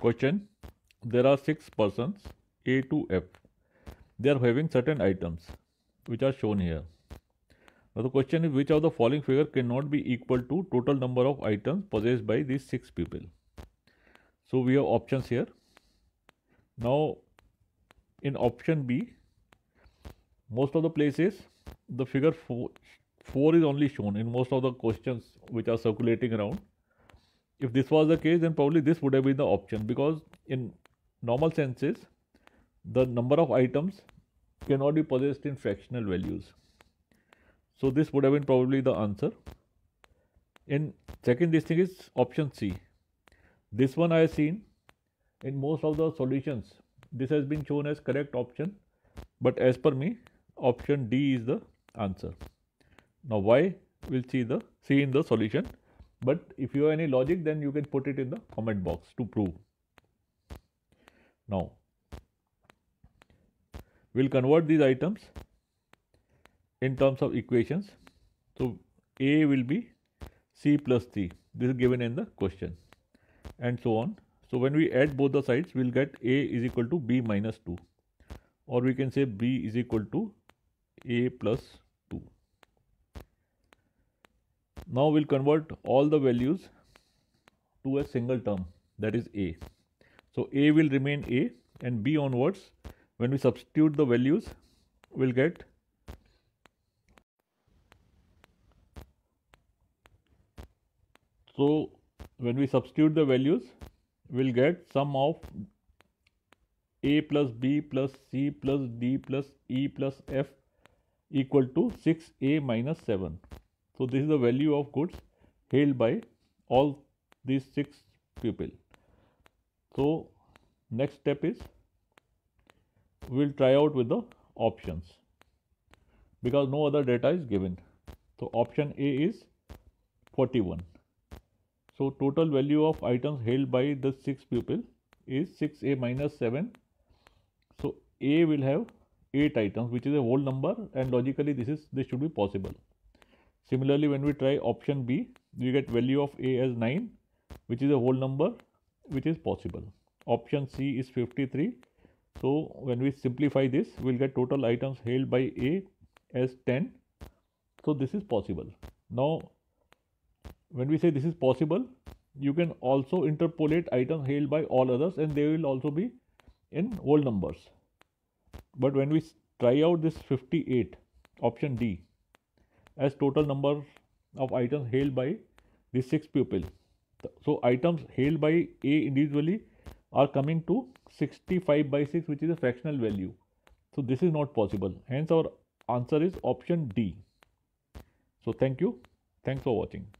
Question. There are 6 persons A to F. They are having certain items which are shown here. Now the question is, which of the following figure cannot be equal to total number of items possessed by these 6 people? So we have options here. Now in option B, most of the places the figure 4 is only shown in most of the questions which are circulating around. If this was the case, then probably this would have been the option, because in normal senses the number of items cannot be possessed in fractional values. So this would have been probably the answer. In second, this thing is option C. This one I have seen in most of the solutions. This has been shown as correct option, but as per me, option D is the answer. Now why, we'll see in the solution, but if you have any logic, then you can put it in the comment box to prove. Now we'll convert these items in terms of equations. So A will be C plus C. This is given in the question, and so on. So when we add both the sides, we'll get A is equal to B minus 2, or we can say B is equal to A plus 2. Now we'll convert all the values to a single term, that is A. So A will remain A, and B onwards, when we substitute the values, we'll get sum of A plus B plus C plus D plus E plus F equal to 6A minus 7. So this is the value of goods held by all these 6 people. So next step is, we'll try out with the options, because no other data is given. So option A is 41. So total value of items held by the 6 people is 6A minus 7. So A will have 8 items, which is a whole number, and logically this should be possible. Similarly, when we try option B, we get value of A as 9, which is a whole number, which is possible. Option C is 53. So when we simplify this, we'll get total items held by A as 10. So this is possible. Now, when we say this is possible, you can also interpolate items held by all others, and they will also be in whole numbers. But when we try out this 58, option D, as total number of items held by the 6 people. So items held by A individually are coming to 65 by 6, which is a fractional value. So this is not possible. Hence our answer is option D. So thank you. Thanks for watching.